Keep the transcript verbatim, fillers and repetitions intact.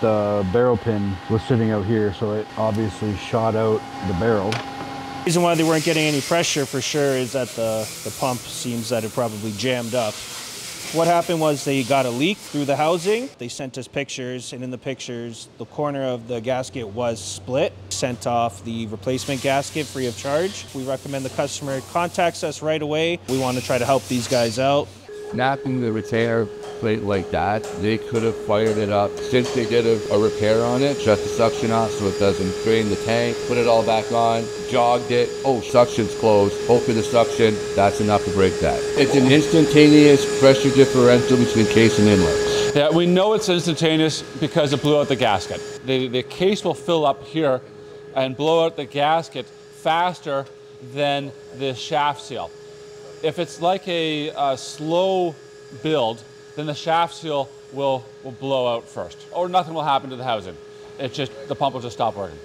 The barrel pin was sitting out here, so it obviously shot out the barrel. The reason why they weren't getting any pressure for sure is that the, the pump seems that it probably jammed up. What happened was they got a leak through the housing. They sent us pictures, and in the pictures, the corner of the gasket was split. Sent off the replacement gasket free of charge. We recommend the customer contacts us right away. We want to try to help these guys out. Snapping the retainer plate like that, they could have fired it up. Since they did a, a repair on it, shut the suction off so it doesn't drain the tank, put it all back on, jogged it. Oh, suction's closed. Open the suction. That's enough to break that. It's an instantaneous pressure differential between case and inlet. Yeah, we know it's instantaneous because it blew out the gasket. The, the case will fill up here and blow out the gasket faster than the shaft seal. If it's like a, a slow build, then the shaft seal will, will blow out first, or nothing will happen to the housing. It's just, the pump will just stop working.